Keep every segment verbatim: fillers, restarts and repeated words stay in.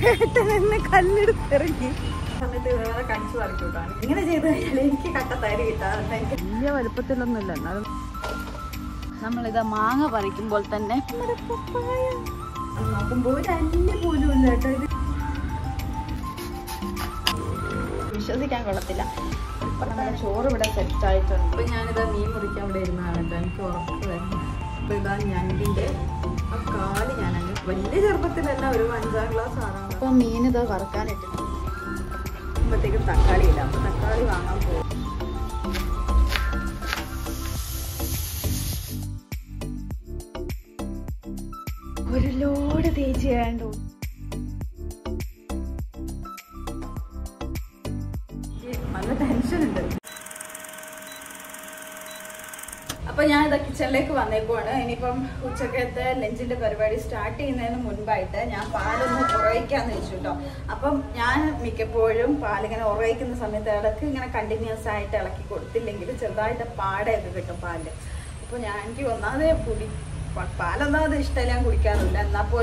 I I am going to go to the house. I am going to go to the house. I am going to go to the I will start the kitchen. I will start the I am going to go to the house. I am going to go to the house. I am going to go to the house. I am going to go to the house. I Everyone I made it means when a papa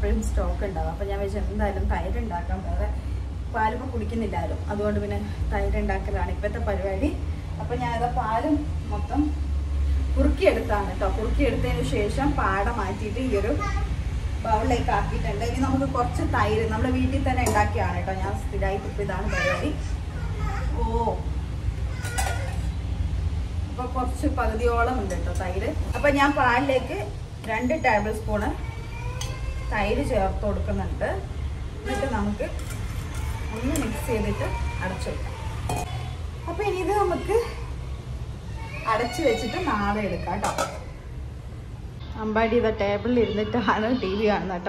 prince talk and up, and I was tired and dark and other pile of cooking in the dad. I don't win a tired and dark and better parade. Upon another pile, Motham Purki at the Purki at the initiation, part of my tea Europe, Paul like carpet and then you know the courts of tired and number we did an endakiana. I asked the diet with Anna. Oh. I will put the oil in the water. I will put two tablespoons of thyme in the water. We will mix it with the We will mix it with the We will mix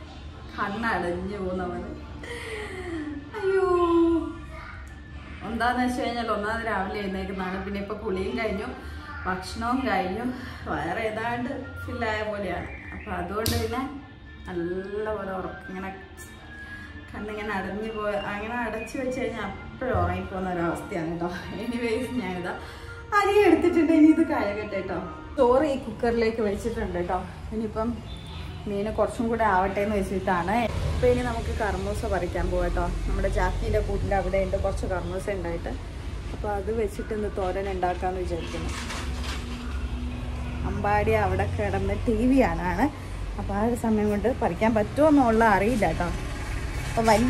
Canna and you know. You on the other chain alone, Ravley, and they can have been a pooling. I knew Bakshno, I knew. I read that Philabolia, a father, a lover, canning an avenue. I'm going to add a church and a proy from the Rastian. Anyways, neither. I did it the Kayakator. Story cooker like a vegetable. Any pump. I will make a carmos. We will make a carmos. We will make a carmos. We will make a carmos. We will make a carmos. We will make a carmos. We will make a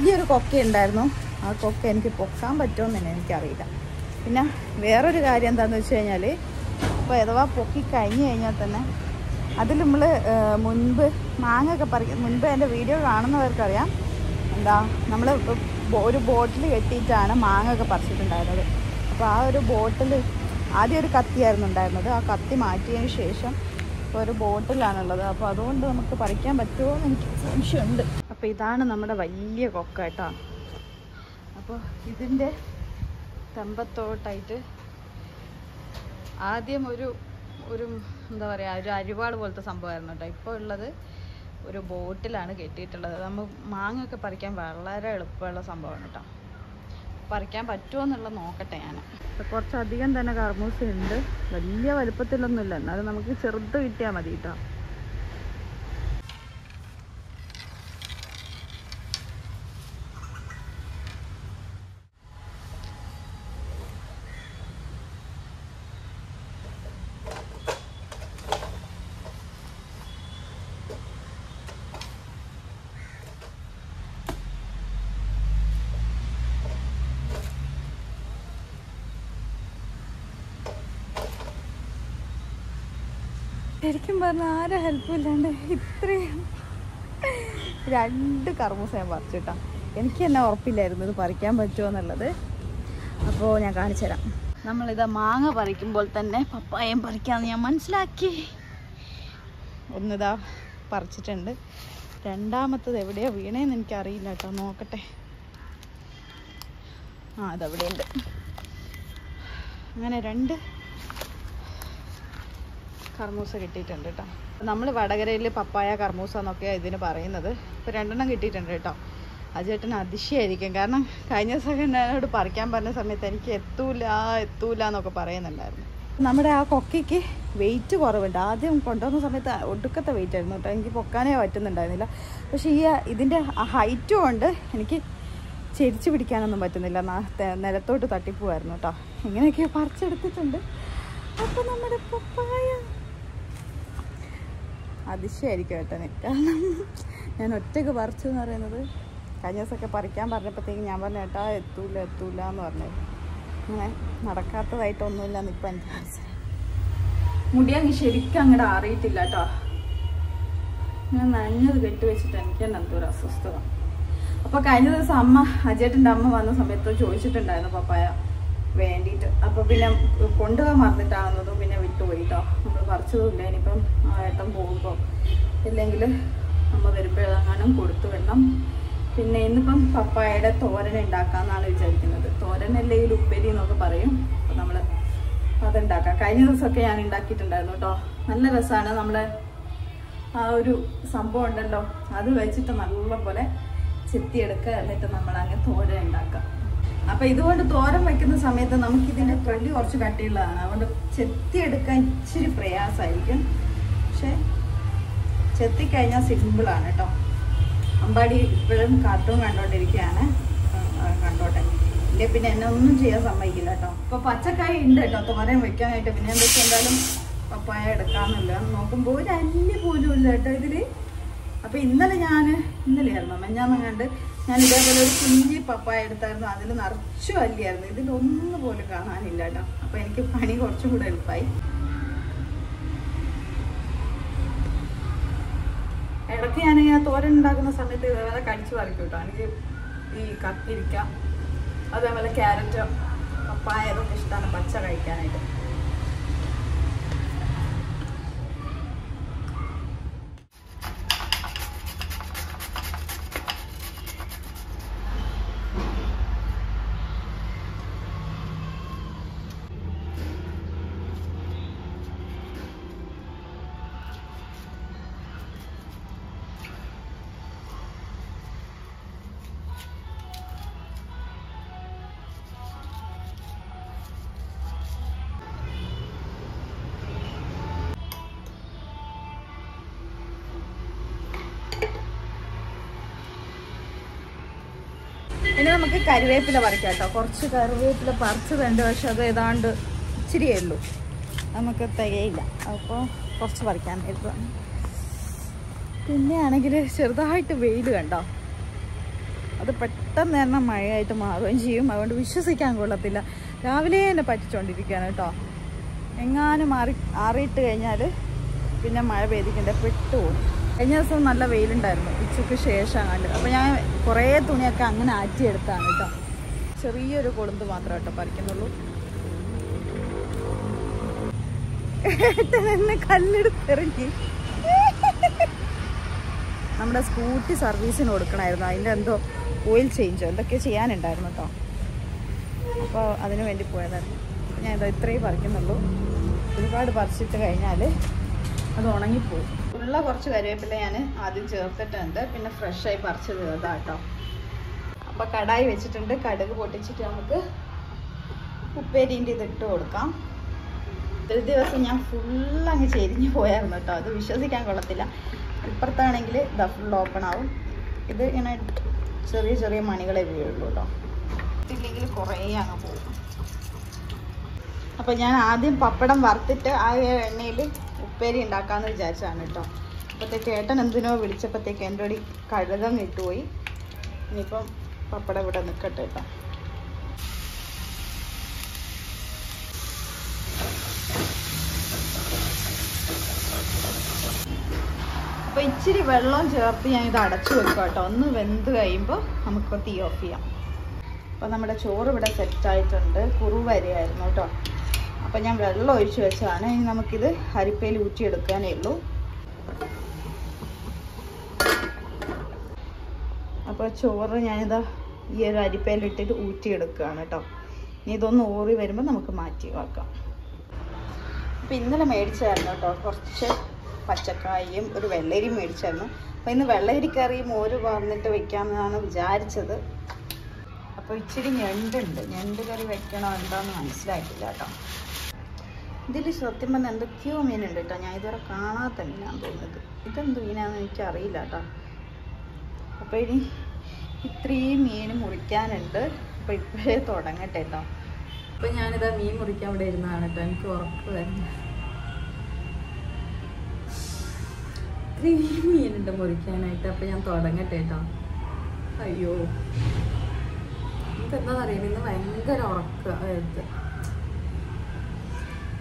I will show you a video on the video. We will boat a manga. We will boat a cut here. We will cut the mighty and station for a boat. We will boat a I reward Volta somewhere, not like for leather or a boat till and get it. Manga Parcam Valla, Perla Sambornata Parcam, but two on the Lamocatana. The courts are the end than a garmos in the Valia Valpatil on the land, other than the Serta Madita. ശരിക്കും പറഞ്ഞാൽ ആരും ഹെൽപ്പില്ലാണ്ട് ഇത്രയും രണ്ട് കർമ്മൂസ ഞാൻ പറിച്ചിട്ടാ. എനിക്ക് തന്നെ ഉറപ്പില്ലായിരുന്നു ഇത് പറിക്കാൻ പറ്റുമോ എന്നുള്ളത്. അപ്പോൾ ഞാൻ കാണിച്ചു തരാം. നമ്മളിത് മാങ്ങ പറിക്കുമ്പോൾ തന്നെ പപ്പായം പറിക്കാമെന്ന് ഞാൻ മനസ്സിലാക്കി. ഒന്നിതാ പറിച്ചിട്ടുണ്ട്. രണ്ടാമത്തത് എവിടെയാണ് വീണേന്ന് എനിക്കറിയില്ല കേട്ടോ, നോക്കട്ടെ. ആ അതവിടെയുണ്ട്. അങ്ങനെ രണ്ട് കർമൂസ കിട്ടിയിട്ടുണ്ട് കേട്ടോ. നമ്മൾ വടകരയിൽ പപ്പായ കർമൂസ എന്നൊക്കെയാണ് ഇതിന് പറയുന്നത്. ഇപ്പോൾ രണ്ടെണ്ണം കിട്ടിയിട്ടുണ്ട് കേട്ടോ. അജേട്ടന് അതിശയായിരിക്കും, കാരണം കഴിഞ്ഞ ദിവസം എന്നോട് പറിക്കാൻ പറഞ്ഞ സമയത്ത് എനിക്ക് എത്തൂല എത്തൂല എന്നൊക്കെ പറയുന്നുണ്ടായിരുന്നു. നമ്മുടെ ആ കൊക്കയ്ക്ക് വെയിറ്റ് കുറവുണ്ട്. ആദ്യം കൊണ്ടുവന്ന സമയത്ത് ഒടുക്കത്തെ വെയിറ്റ് ആയിരുന്നു കേട്ടോ, എനിക്ക് പൊക്കാനേ പറ്റുന്നുണ്ടായിരുന്നില്ല. പക്ഷേ ഈ ഇതിൻ്റെ ഹൈറ്റും കൊണ്ട് എനിക്ക് ചെരിച്ച് പിടിക്കാനൊന്നും പറ്റുന്നില്ല, നിലത്തോട്ട് തട്ടിപ്പോവായിരുന്നു കേട്ടോ. ഇങ്ങനെയൊക്കെ പറിച്ചെടുത്തിട്ടുണ്ട്. അപ്പം നമ്മുടെ പപ്പായ അതിശയായിരിക്കും കേട്ടോ എനിക്ക്, കാരണം ഞാൻ ഒറ്റയ്ക്ക് പറിച്ചു എന്ന് പറയുന്നത്. കഴിഞ്ഞ ദിവസമൊക്കെ പറിക്കാൻ പറഞ്ഞപ്പോഴത്തേക്കും ഞാൻ പറഞ്ഞ കേട്ടാ എത്തൂല എത്തൂല എന്ന് പറഞ്ഞത്. അങ്ങനെ നടക്കാത്തതായിട്ടൊന്നുമില്ല എന്നിപ്പം എനിക്ക് മനസ്സിലായി. മുടിയങ്ങ് ശരിക്കും അങ്ങോട്ട് അറിയിട്ടില്ല കേട്ടോ. ഞാൻ നനഞ്ഞത് കെട്ടിവെച്ചിട്ട് എനിക്ക് തന്നെ എന്തൊരു അസ്വസ്ഥത. അപ്പോൾ കഴിഞ്ഞ ദിവസം അമ്മ അജേട്ടൻ്റെ അമ്മ വന്ന സമയത്ത് ചോദിച്ചിട്ടുണ്ടായിരുന്നു പപ്പായ വേണ്ടിയിട്ട്. അപ്പോൾ പിന്നെ കൊണ്ടുപോകാൻ മറന്നിട്ടാകുന്നതും പിന്നെ വിട്ടുപോയിട്ടോ. നമ്മൾ പറിച്ചതുമില്ല. ഇനിയിപ്പം ഏട്ടൻ പോകുമ്പോൾ ഇല്ലെങ്കിൽ അമ്മ വരുമ്പോഴെങ്ങാനും കൊടുത്തു വിടണം. പിന്നെ ഇന്നിപ്പം പപ്പായയുടെ തോരൻ ഉണ്ടാക്കാമെന്നാണ് വിചാരിക്കുന്നത്. തോരൻ അല്ലെങ്കിൽ ഉപ്പേരി എന്നൊക്കെ പറയും. അപ്പം നമ്മൾ അതുണ്ടാക്കാം. കഴിഞ്ഞ ദിവസമൊക്കെ ഞാൻ ഉണ്ടാക്കിയിട്ടുണ്ടായിരുന്നു കേട്ടോ. നല്ല രസമാണ്. നമ്മുടെ ആ ഒരു സംഭവം ഉണ്ടല്ലോ, അത് വെച്ചിട്ട് നല്ലപോലെ ചെത്തിയെടുക്കുക, എന്നിട്ട് നമ്മളങ്ങനെ തോരൻ ഉണ്ടാക്കാം. അപ്പം ഇതുകൊണ്ട് തോരൻ വയ്ക്കുന്ന സമയത്ത് നമുക്കിതിൻ്റെ തൊലി കുറച്ച് കട്ടിയുള്ളതാണ്, അതുകൊണ്ട് ചെത്തിയെടുക്കാൻ ഇച്ചിരി പ്രയാസമായിരിക്കും. പക്ഷേ ചെത്തിക്കഴിഞ്ഞാൽ സിമ്പിളാണ് കേട്ടോ. അമ്പാടി ഇപ്പോഴും കാർട്ടൂൺ കണ്ടോണ്ടിരിക്കുകയാണ്, കണ്ടോട്ടെ. ഇല്ലേ പിന്നെ എന്നെ ഒന്നും ചെയ്യാൻ സമ്മതിക്കില്ല കേട്ടോ. അപ്പോൾ പച്ചക്കായ ഉണ്ട് കേട്ടോ തോരൻ വെക്കാനായിട്ട്. പിന്നെ എന്താ വെച്ചാൽ എന്തായാലും പപ്പായ എടുക്കാമെന്നില്ല, നോക്കുമ്പോൾ ഒരു അല്ലി പോലും ഇല്ല കേട്ടോ ഇതിൽ. അപ്പോൾ ഇന്നലെ ഞാൻ ഇന്നലെ ആയിരുന്നു മെഞ്ഞാന്നങ്ങാണ്ട് ഞാൻ ഇതേപോലെ ഒരു കുഞ്ഞി പപ്പായ എടുത്തായിരുന്നു. അതിൽ നിറച്ചു അല്ലിയായിരുന്നു, ഇതിലൊന്നു പോലും കാണാനില്ല കേട്ടോ. അപ്പോൾ എനിക്ക് പണി കുറച്ചും കൂടെ എളുപ്പമായി. ഇടയ്ക്ക് ഞാൻ ആ തോരൻ ഉണ്ടാക്കുന്ന സമയത്ത് ഇതേപോലെ കടിച്ചു പറിക്കും കേട്ടോ. എനിക്ക് ഈ കത്തിരിക്ക, അതേപോലെ ക്യാരറ്റ്, പപ്പായ ഇതൊക്കെ ഇഷ്ടമാണ് പച്ച കഴിക്കാനായിട്ട്. പിന്നെ നമുക്ക് കറിവേപ്പില പറിക്കാം കേട്ടോ. കുറച്ച് കറിവേപ്പില പറിച്ചതുണ്ട്, പക്ഷെ അത് ഏതാണ്ട് ഇച്ചിരിയേ ഉള്ളൂ, നമുക്ക് തികയില്ല. അപ്പോൾ കുറച്ച് പറിക്കാൻ വരുവാണ്. പിന്നെ ആണെങ്കിൽ ചെറുതായിട്ട് വെയിൽ കണ്ടോ, അത് പെട്ടെന്ന് തന്നെ മഴയായിട്ട് മാറുകയും ചെയ്യും. അതുകൊണ്ട് വിശ്വസിക്കാൻ കൊള്ളത്തില്ല. രാവിലെ തന്നെ പറ്റിച്ചുകൊണ്ടിരിക്കുകയാണ് കേട്ടോ. എങ്ങാനും മാറി ആറിയിട്ട് കഴിഞ്ഞാൽ പിന്നെ മഴ പെയ്തിക്കേണ്ട പെട്ടുപോകും. കഴിഞ്ഞ ദിവസം നല്ല വെയിലുണ്ടായിരുന്നു ഉച്ചയ്ക്ക് ശേഷം കണ്ട്. അപ്പോൾ ഞാൻ കുറേ തുണിയൊക്കെ അങ്ങനെ ആറ്റിയെടുത്താണ് കേട്ടോ. ചെറിയൊരു കൊളുന്ത് മാത്രമേ കേട്ടോ പറിക്കുന്നുള്ളൂ. എന്നെ കല്ലെടുത്തെറിഞ്ഞ് നമ്മുടെ സ്കൂട്ടി സർവീസിന് കൊടുക്കണമായിരുന്നു. അതിൻ്റെ എന്തോ ഓയിൽ ചേഞ്ചോ എന്തൊക്കെ ചെയ്യാനുണ്ടായിരുന്നു കേട്ടോ. അപ്പോൾ അതിന് വേണ്ടി പോയതായിരുന്നു. ഞാൻ ഇതോ ഇത്രയും പറിക്കുന്നുള്ളൂ. ഒരുപാട് പറിച്ചിട്ട് കഴിഞ്ഞാൽ അത് ഉണങ്ങിപ്പോവും. ഉള്ള കുറച്ച് കറിവേപ്പില ഞാൻ ആദ്യം ചേർത്തിട്ടുണ്ട്, പിന്നെ ഫ്രഷായി പറിച്ച് തീർത്താ കേട്ടോ. അപ്പോൾ കടായി വെച്ചിട്ടുണ്ട്. കടുക് പൊട്ടിച്ചിട്ട് നമുക്ക് ഉപ്പേരിൻ്റെ ഇത് ഇട്ട് കൊടുക്കാം. ഒരു ദിവസം ഞാൻ ഫുള്ളങ്ങ് ചെരിഞ്ഞ് പോയായിരുന്നു കേട്ടോ, അത് വിശ്വസിക്കാൻ കൊള്ളത്തില്ല. ഇപ്പുറത്താണെങ്കിൽ ഇതാ ഫുൾ ഓപ്പൺ ആവും. ഇത് ഇങ്ങനെ ചെറിയ ചെറിയ മണികളെ വീഴുള്ളൂ കേട്ടോ, ഇല്ലെങ്കിൽ കുറേ അങ്ങ് പോകും. അപ്പോൾ ഞാൻ ആദ്യം പപ്പടം വറുത്തിട്ട് ആ എണ്ണയിൽ ഉപ്പേരി ഉണ്ടാക്കാമെന്ന് വിചാരിച്ചാണ് കേട്ടോ. അപ്പോഴത്തേക്ക് ഏട്ടൻ എന്തിനോ വിളിച്ചപ്പോഴത്തേക്ക് എൻ്റെ കൂടി കഴുകം ഇട്ടുപോയി. ഇനിയിപ്പം പപ്പടം ഇവിടെ നിൽക്കട്ടെ കേട്ടോ. അപ്പോൾ ഇച്ചിരി വെള്ളം ചേർത്ത് ഞാൻ ഇത് അടച്ചു വെക്കാം കേട്ടോ. ഒന്ന് വെന്ത് കഴിയുമ്പോൾ നമുക്ക് തീ ഓഫ് ചെയ്യാം. അപ്പോൾ നമ്മുടെ ചോറ് ഇവിടെ സെറ്റായിട്ടുണ്ട്. കുറുവ വരെയായിരുന്നു കേട്ടോ. അപ്പോൾ ഞാൻ വെള്ളം ഒഴിച്ച് വെച്ചതാണ്. ഇനി നമുക്കിത് അരിപ്പയിൽ ഊറ്റിയെടുക്കാനേ ഉള്ളൂ. അപ്പോൾ ചോറ് ഞാനിതാ ഈ ഒരു അരിപ്പയിലിട്ടിട്ട് ഊറ്റിയെടുക്കുകയാണ് കേട്ടോ. ഇനി ഇതൊന്ന് ഊറി വരുമ്പോൾ നമുക്ക് മാറ്റി വെക്കാം. അപ്പോൾ ഇന്നലെ മേടിച്ചായിരുന്നു കേട്ടോ കുറച്ച് പച്ചക്കായും ഒരു വെള്ളരിയും മേടിച്ചായിരുന്നു. അപ്പോൾ ഇന്ന് വെള്ളരിക്കറി മോര് പറഞ്ഞിട്ട് വെക്കാമെന്നാണ് വിചാരിച്ചത്. അപ്പോൾ ഇച്ചിരി ഞണ്ടുണ്ട്, ഞണ്ട് കറി വെക്കണോ എന്താണെന്ന് മനസ്സിലാക്കില്ല കേട്ടോ. ഇതിൽ സത്യം പറഞ്ഞാൽ എന്തൊക്കെയോ മീനുണ്ട് കേട്ടോ. ഞാൻ ഇതുവരെ കാണാത്ത മീനാണെന്ന് തോന്നുന്നത്. ഇതെന്ത് മീനാണെന്ന് എനിക്കറിയില്ല കേട്ടോ. അപ്പോൾ ഇനി ഇത്രയും മീൻ മുറിക്കാനുണ്ട്. അപ്പോൾ ഇപ്പോഴേ തുടങ്ങട്ടെ കേട്ടോ. അപ്പോൾ ഞാനിതാ മീൻ മുറിക്കാൻ ഇവിടെ ഇരുന്നതാണ് കേട്ടോ. എനിക്ക് ഉറപ്പ് വരുന്ന ഇത്രയും മീനുണ്ട് മുറിക്കാനായിട്ട്. അപ്പോൾ ഞാൻ തുടങ്ങട്ടെ കേട്ടോ. അയ്യോ എനിക്കെന്താ പറയുക, ഇന്ന് ഭയങ്കര ഉറക്കത്ത്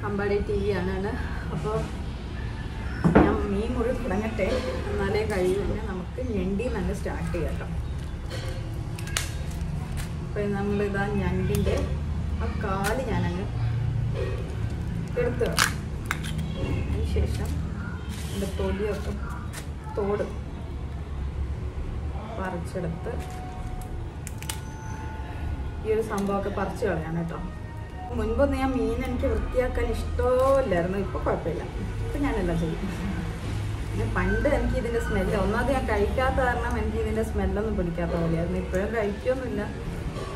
അമ്പാടി ടി വി ആണ്. അപ്പോൾ ഞാൻ മീൻ മുറി തുടങ്ങട്ടെ, എന്നാലേ കഴിയുമെങ്കിൽ നമുക്ക് ഞണ്ടി നല്ല സ്റ്റാർട്ട് ചെയ്യാം കേട്ടോ. അപ്പോൾ നമ്മളിതാ ഞണ്ടിൻ്റെ ആ കാല് ഞാനങ്ങ് എടുത്ത് വെക്കാം. അതിനുശേഷം എൻ്റെ തൊലിയൊക്കെ തോട് പറിച്ചെടുത്ത് ഈ ഒരു സംഭവമൊക്കെ പറിച്ച് കളയാണ് കേട്ടോ. മുൻപൊന്ന് ഞാൻ മീൻ എനിക്ക് വൃത്തിയാക്കാൻ ഇഷ്ടമില്ലായിരുന്നു, ഇപ്പോൾ കുഴപ്പമില്ല. ഇപ്പം ഞാനെല്ലാം ചെയ്യും. പിന്നെ പണ്ട് എനിക്ക് ഇതിൻ്റെ സ്മെല്ല്, ഒന്നാമത് ഞാൻ കഴിക്കാത്ത കാരണം എനിക്ക് ഇതിൻ്റെ സ്മെല്ലൊന്നും പിടിക്കാത്ത പോലെയായിരുന്നു. ഇപ്പോഴും കഴിക്കൊന്നുമില്ല,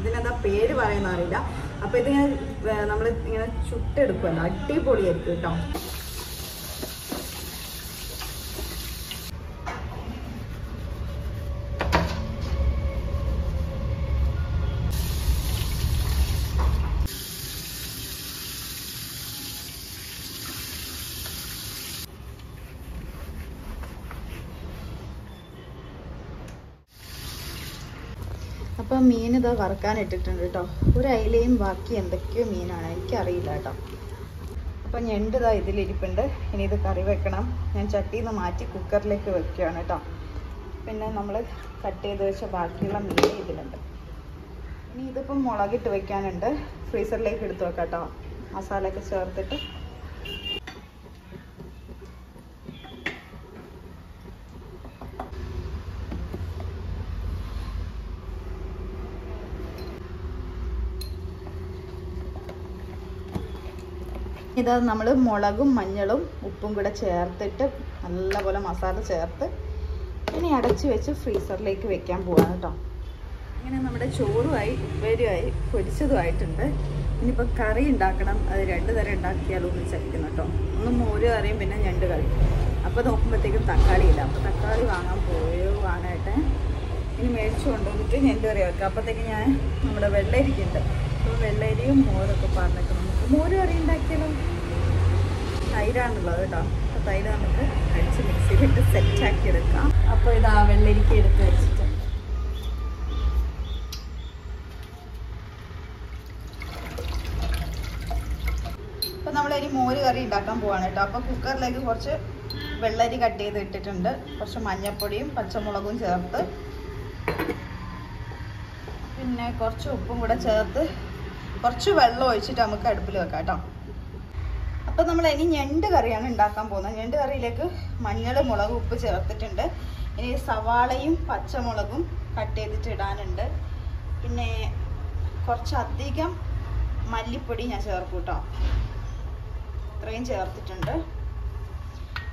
ഇതിനെന്താ പേര് പറയുന്ന അറിയില്ല. അപ്പോൾ ഇതിങ്ങനെ നമ്മൾ ഇങ്ങനെ ചുട്ടെടുക്കുമല്ലോ, അടിപൊളിയായിരിക്കും കേട്ടോ. അപ്പോൾ മീൻ ഇതാ വറുക്കാനിട്ടിട്ടുണ്ട് കേട്ടോ. ഒരു അയിലയും ബാക്കി എന്തൊക്കെയോ മീനാണ്, എനിക്കറിയില്ല കേട്ടോ. അപ്പോൾ ഞണ്ട് ഇതാ ഇതിലിരിപ്പുണ്ട്. ഇനി ഇത് കറി വെക്കണം. ഞാൻ ചട്ടിയിൽ നിന്ന് മാറ്റി കുക്കറിലേക്ക് വെക്കുകയാണ് കേട്ടോ. പിന്നെ നമ്മൾ കട്ട് ചെയ്ത് വെച്ച ബാക്കിയുള്ള മീൻ ഇതിലുണ്ട്. ഇനി ഇതിപ്പം മുളകിട്ട് വെക്കാനുണ്ട്. ഫ്രീസറിലേക്ക് എടുത്ത് വെക്കാം കേട്ടോ, മസാലയൊക്കെ ചേർത്തിട്ട്. ഇത് നമ്മൾ മുളകും മഞ്ഞളും ഉപ്പും കൂടെ ചേർത്തിട്ട് നല്ലപോലെ മസാല ചേർത്ത് ഇനി അടച്ച് വെച്ച് ഫ്രീസറിലേക്ക് വെക്കാൻ പോവാണ് കേട്ടോ. അങ്ങനെ നമ്മുടെ ചോറുമായി ഉപ്പേരിയായി പൊരിച്ചതുമായിട്ടുണ്ട്. ഇനിയിപ്പോൾ കറി ഉണ്ടാക്കണം. അത് രണ്ട് തരം ഉണ്ടാക്കിയാലും ഒന്ന് ചരിക്കുന്നു കേട്ടോ. ഒന്ന് മോര് കറിയും പിന്നെ ഞണ്ട് കറി. അപ്പോൾ നോക്കുമ്പോഴത്തേക്കും തക്കാളി ഇല്ല. അപ്പോൾ തക്കാളി വാങ്ങാൻ പോവാനായിട്ട് ഇനി മേടിച്ചു കൊണ്ടുവന്നിട്ട് ഞണ്ട് കറി വെക്കാം. അപ്പോഴത്തേക്ക് ഞാൻ നമ്മുടെ വെള്ളരിക്കുണ്ട്. അപ്പോൾ വെള്ളരിയും മോരൊക്കെ പറഞ്ഞിട്ട് മോര് കറി ഉണ്ടാക്കിയാലോ. തൈരാണുള്ളത് കേട്ടോ. അപ്പോൾ തൈര് നമുക്ക് അടിച്ച് മിക്സിയിലിട്ട് സെറ്റാക്കി എടുക്കാം. അപ്പോൾ ഇത് ആ വെള്ളരിക്ക എടുത്ത് വെച്ചിട്ട് അപ്പോൾ നമ്മളിനി മോര് കറി ഉണ്ടാക്കാൻ പോവാണ് കേട്ടോ. അപ്പോൾ കുക്കറിലേക്ക് കുറച്ച് വെള്ളരി കട്ട് ചെയ്ത് ഇട്ടിട്ടുണ്ട്. കുറച്ച് മഞ്ഞൾപ്പൊടിയും പച്ചമുളകും ചേർത്ത് പിന്നെ കുറച്ച് ഉപ്പും കൂടെ ചേർത്ത് കുറച്ച് വെള്ളം ഒഴിച്ചിട്ട് നമുക്ക് അടുപ്പിൽ വെക്കാം കേട്ടോ. അപ്പോൾ നമ്മൾ ഇനി ഞണ്ട് കറിയാണ് ഉണ്ടാക്കാൻ പോകുന്നത്. ഞണ്ട് കറിയിലേക്ക് മഞ്ഞൾ മുളക് ഉപ്പ് ചേർത്തിട്ടുണ്ട്. ഇനി സവാളയും പച്ചമുളകും കട്ട് ചെയ്തിട്ട് ഇടാനുണ്ട്. പിന്നെ കുറച്ചധികം മല്ലിപ്പൊടി ഞാൻ ചേർക്കും കേട്ടോ. ഇത്രയും ചേർത്തിട്ടുണ്ട്.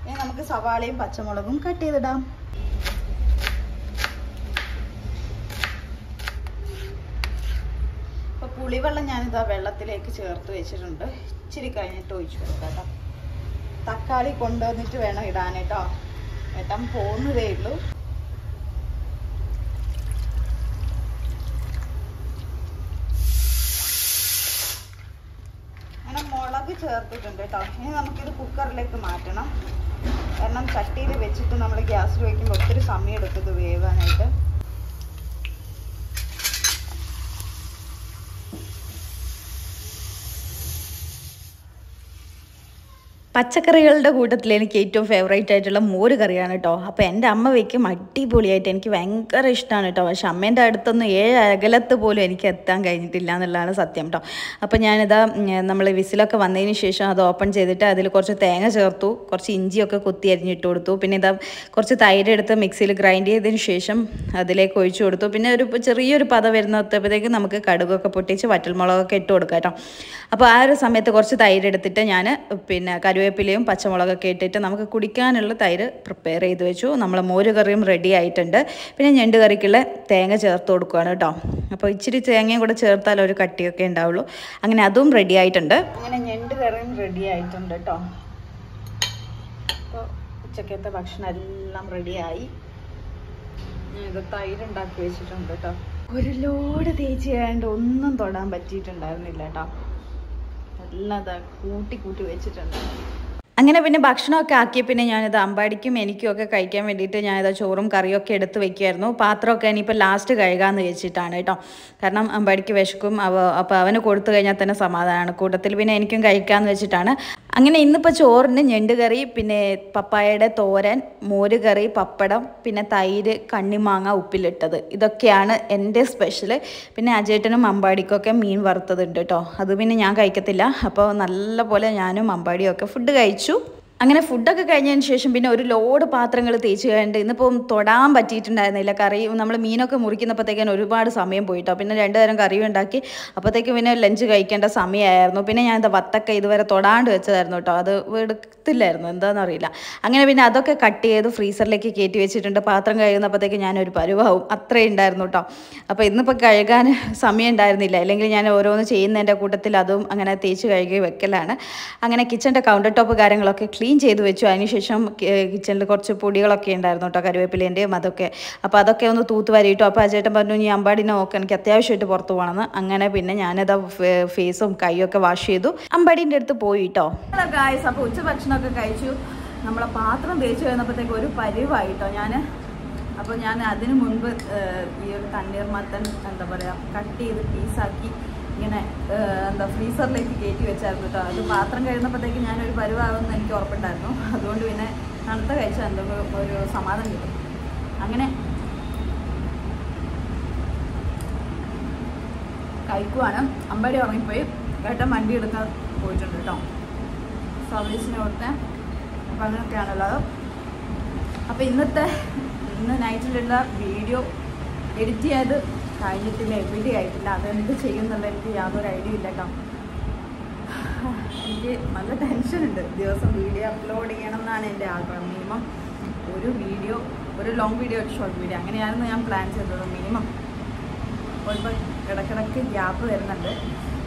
ഇനി നമുക്ക് സവാളയും പച്ചമുളകും കട്ട് ചെയ്തിടാം. പുളിവെള്ളം ഞാനിതാ വെള്ളത്തിലേക്ക് ചേർത്ത് വെച്ചിട്ടുണ്ട്. ഇച്ചിരി കഴിഞ്ഞിട്ട് ഒഴിച്ചു കൊടുക്കാം കേട്ടോ. തക്കാളി കൊണ്ടുവന്നിട്ട് വേണം ഇടാൻ കേട്ടോ. Mày tắm phốn hơi đẹp lắm. I പച്ചക്കറികളുടെ കൂട്ടത്തിൽ എനിക്ക് ഏറ്റവും ഫേവറേറ്റ് ആയിട്ടുള്ള മോര് കറിയാണ് ട്ടോ. അപ്പോൾ എൻ്റെ അമ്മ വെക്കും അടിപൊളിയായിട്ട് എനിക്ക് ഭയങ്കര ഇഷ്ടമാണ് ട്ടോ. പക്ഷേ അമ്മേൻ്റെ അടുത്തൊന്നും ഏഴ് അകലത്ത് പോലും എനിക്ക് എത്താൻ കഴിഞ്ഞിട്ടില്ല എന്നുള്ളതാണ് സത്യം ട്ടോ. അപ്പോൾ ഞാനിതാ നമ്മൾ വിസിലൊക്കെ വന്നതിന് ശേഷം അത് ഓപ്പൺ ചെയ്തിട്ട് അതിൽ കുറച്ച് തേങ്ങ ചേർത്തു, കുറച്ച് ഇഞ്ചിയൊക്കെ കൊത്തി അരിഞ്ഞിട്ട് കൊടുത്തു. പിന്നെ ഇതാ കുറച്ച് തൈര് എടുത്ത് മിക്സിയിൽ ഗ്രൈൻഡ് ചെയ്തതിന് ശേഷം അതിലേക്ക് ഒഴിച്ചു കൊടുത്തു. പിന്നെ ഒരു ചെറിയൊരു പത വരുന്നപ്പോഴത്തേക്ക് നമുക്ക് കടുകൊക്കെ പൊട്ടിച്ച് വറ്റൽമുളകൊക്കെ ഇട്ട് കൊടുക്കാം കേട്ടോ. അപ്പോൾ ആ ഒരു സമയത്ത് കുറച്ച് തൈര് എടുത്തിട്ട് ഞാൻ പിന്നെ കറിവേപ്പിലയും പച്ചമുളകൊക്കെ ഇട്ടിട്ട് നമുക്ക് കുടിക്കാനുള്ള തൈര് പ്രിപ്പയർ ചെയ്ത് വെച്ചു. നമ്മൾ മോര് കറിയും റെഡി ആയിട്ടുണ്ട്. പിന്നെ ഞണ്ട് കറിക്കുള്ള തേങ്ങ ചേർത്ത് കൊടുക്കുകയാണ് കേട്ടോ. അപ്പോൾ ഇച്ചിരി തേങ്ങയും കൂടെ ചേർത്താൽ ഒരു കട്ടിയൊക്കെ ഉണ്ടാവുള്ളൂ. അങ്ങനെ അതും റെഡി ആയിട്ടുണ്ട്. അങ്ങനെ ഞണ്ട് കറിയും റെഡി ആയിട്ടുണ്ട് കേട്ടോ. അപ്പോൾ ഉച്ചക്കത്തെ ഭക്ഷണം എല്ലാം റെഡിയായി. ഇത് തൈര് ഉണ്ടാക്കി വെച്ചിട്ടുണ്ട് കേട്ടോ. ഒരു ലോഡ് തേച്ച് കഴിഞ്ഞിട്ട് ഒന്നും തൊടാൻ പറ്റിയിട്ടുണ്ടായിരുന്നില്ല കേട്ടോ. അല്ലാതെ കൂട്ടി കൂട്ടി വെച്ചിട്ടുണ്ട്. അങ്ങനെ പിന്നെ ഭക്ഷണമൊക്കെ ആക്കി പിന്നെ ഞാനിത് അമ്പാടിക്കും എനിക്കുമൊക്കെ കഴിക്കാൻ വേണ്ടിയിട്ട് ഞാനിത് ചോറും കറിയൊക്കെ എടുത്ത് വെക്കുമായിരുന്നു. പാത്രമൊക്കെ ഇനിയിപ്പോൾ ലാസ്റ്റ് കഴുകാമെന്ന് വെച്ചിട്ടാണ് കേട്ടോ. കാരണം അമ്പാടിക്ക് വിശക്കും. അവ അപ്പോൾ അവന് കൊടുത്തു കഴിഞ്ഞാൽ തന്നെ സമാധാനമാണ്. കൂട്ടത്തിൽ പിന്നെ എനിക്കും കഴിക്കാമെന്ന് വെച്ചിട്ടാണ്. അങ്ങനെ ഇന്നിപ്പോൾ ചോറിന് ഞണ്ട് കറി, പിന്നെ പപ്പായയുടെ തോരൻ, മോര് കറി, പപ്പടം, പിന്നെ തൈര്, കണ്ണിമാങ്ങ ഉപ്പിലിട്ടത്, ഇതൊക്കെയാണ് എൻ്റെ സ്പെഷ്യൽ. പിന്നെ അജേട്ടനും അമ്പാടിക്കൊക്കെ മീൻ വറുത്തതുണ്ട് കേട്ടോ. അത് പിന്നെ ഞാൻ കഴിക്കത്തില്ല. അപ്പോൾ നല്ല പോലെ ഞാനും അമ്പാടിയൊക്കെ ഫുഡ് കഴിച്ചു. അങ്ങനെ ഫുഡൊക്കെ കഴിഞ്ഞതിന് ശേഷം പിന്നെ ഒരു ലോഡ് പാത്രങ്ങൾ തേച്ച് കഴിഞ്ഞിട്ട് ഇന്നിപ്പം തൊടാൻ പറ്റിയിട്ടുണ്ടായിരുന്നില്ല. കറി നമ്മൾ മീനൊക്കെ മുറിക്കുന്നപ്പോഴത്തേക്കാണ് ഒരുപാട് സമയം പോയിട്ടോ. പിന്നെ രണ്ട് നേരം കറിയും ഉണ്ടാക്കി. അപ്പോഴത്തേക്കും പിന്നെ ലഞ്ച് കഴിക്കേണ്ട സമയമായിരുന്നു. പിന്നെ ഞാൻ എന്താ വത്തക്ക ഇതുവരെ തൊടാണ്ട് വെച്ചതായിരുന്നു കേട്ടോ. അത് എടുത്തില്ലായിരുന്നു, എന്താണെന്നറിയില്ല. അങ്ങനെ പിന്നെ അതൊക്കെ കട്ട് ചെയ്ത് ഫ്രീസറിലേക്ക് കയറ്റി വെച്ചിട്ടുണ്ട്. പാത്രം കഴുകുന്നപ്പോഴത്തേക്ക് ഞാനൊരു പരുവാവും അത്രേ ഉണ്ടായിരുന്നു കേട്ടോ. അപ്പോൾ ഇന്നിപ്പോൾ കഴുകാൻ സമയം ഉണ്ടായിരുന്നില്ല. അല്ലെങ്കിൽ ഞാൻ ഓരോന്ന് ചെയ്യുന്നതിൻ്റെ കൂട്ടത്തിൽ അതും അങ്ങനെ തേച്ച് കഴുകി വെക്കലാണ്. അങ്ങനെ കിച്ചൻ്റെ കൗണ്ടർ ടോപ്പ് കാര്യങ്ങളൊക്കെ ക്ലീൻ ക്ലീൻ ചെയ്ത് വെച്ചു. അതിനുശേഷം കിച്ചണിൽ കുറച്ച് പൊടികളൊക്കെ ഉണ്ടായിരുന്നു കേട്ടോ, കരുവേപ്പിലേൻ്റെയും അതൊക്കെ. അപ്പോൾ അതൊക്കെ ഒന്ന് തൂത്ത് വരിയിട്ടു. അപ്പോൾ അജേട്ടൻ പറഞ്ഞു ഈ അമ്പാടിനെ നോക്കാൻ എനിക്ക് അത്യാവശ്യമായിട്ട് പുറത്ത് പോകണമെന്ന്. അങ്ങനെ പിന്നെ ഞാനത് ഫേസും കൈയൊക്കെ വാഷ് ചെയ്തു. അമ്പാടീൻ്റെ അടുത്ത് പോയിട്ടോ. അപ്പോൾ ഉച്ച ഭക്ഷണമൊക്കെ കഴിച്ചു. നമ്മളെ പാത്രം തേച്ച് കഴിഞ്ഞപ്പോഴത്തേക്ക് ഒരു പരിവായിട്ടോ ഞാൻ. അപ്പോൾ ഞാൻ അതിന് മുൻപ് ഈ ഒരു തണ്ണീർമത്തൻ എന്താ പറയുക കട്ട് ചെയ്ത് പീസാക്കി ഇങ്ങനെ എന്താ ഫ്രീസറിലേക്ക് കയറ്റി വെച്ചായിരുന്നു കേട്ടോ. അത് പാത്രം കഴിയുന്നപ്പോഴത്തേക്ക് ഞാനൊരു പരുവാകുമെന്ന് എനിക്ക് ഉറപ്പുണ്ടായിരുന്നു. അതുകൊണ്ട് പിന്നെ തണുത്ത കഴിച്ചാൽ എന്തെങ്കിലും ഒരു സമാധാനം കിട്ടും. അങ്ങനെ കഴിക്കുവാണ്. അമ്പാടി ഉറങ്ങിപ്പോയി. ഏട്ടൻ വണ്ടി എടുക്കാൻ പോയിട്ടുണ്ട് കേട്ടോ, സർവീസിന് കൊടുത്തേ. അപ്പം അങ്ങനെയൊക്കെയാണുള്ളത്. അപ്പം ഇന്നത്തെ ഇന്ന് നൈറ്റിലുള്ള വീഡിയോ എഡിറ്റ് ചെയ്ത് കഴിഞ്ഞിട്ടില്ല, എവിടെ ആയിട്ടില്ല. അതെന്ത് ചെയ്യുന്നുള്ള എനിക്ക് യാതൊരു ഐഡിയ ഇല്ല കേട്ടോ. എനിക്ക് നല്ല ടെൻഷനുണ്ട്. ദിവസം വീഡിയോ അപ്ലോഡ് ചെയ്യണം എന്നാണ് എൻ്റെ ആഗ്രഹം. മിനിമം ഒരു വീഡിയോ, ഒരു ലോങ് വീഡിയോ, ഒരു ഷോർട്ട് വീഡിയോ, അങ്ങനെയായിരുന്നു ഞാൻ പ്ലാൻ ചെയ്തത്. മിനിമം ഇപ്പോൾ ഇപ്പോൾ ഇടയ്ക്കിടയ്ക്ക് ഗ്യാപ്പ് വരുന്നുണ്ട്.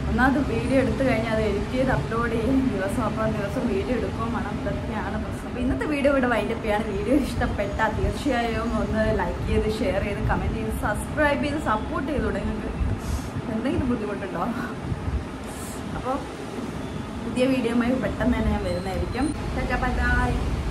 ഒന്നാമത് വീഡിയോ എടുത്തു കഴിഞ്ഞാൽ അത് എഡിറ്റ് ചെയ്ത് അപ്ലോഡ് ചെയ്യും ദിവസം. അപ്പോൾ ദിവസം വീഡിയോ എടുക്കുകയും വേണം. ഇതൊക്കെയാണ് പ്രശ്നം. അപ്പോൾ ഇന്നത്തെ വീഡിയോ ഇവിടെ വൈൻഡപ്പ് ചെയ്യാണ്. വീഡിയോ ഇഷ്ടപ്പെട്ടാൽ തീർച്ചയായും ഒന്ന് ലൈക്ക് ചെയ്ത്, ഷെയർ ചെയ്ത്, കമൻറ്റ് ചെയ്ത്, സബ്സ്ക്രൈബ് ചെയ്ത് സപ്പോർട്ട് ചെയ്ത് കൂടെ. നിങ്ങൾക്ക് എന്തെങ്കിലും ബുദ്ധിമുട്ടുണ്ടോ? അപ്പോൾ പുതിയ വീഡിയോയുമായി പെട്ടെന്ന് തന്നെ ഞാൻ വരുന്നതായിരിക്കും.